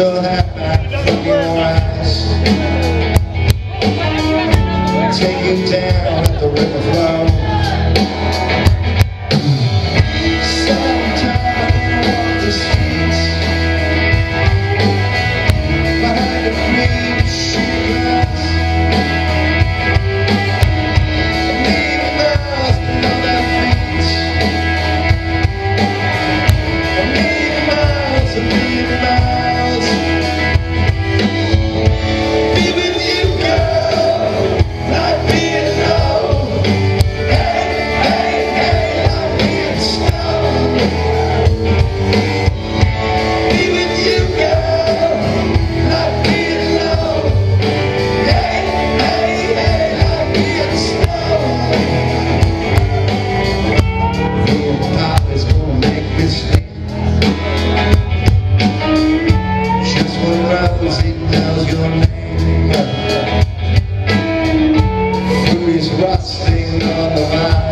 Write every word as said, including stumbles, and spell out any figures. sure have that look in your eyes. Take it down, let the river flow. Sometimes I walk the streets behind a green sheet glass. Leaving girls below their feet. A million miles, a million miles. Rusting on the vine.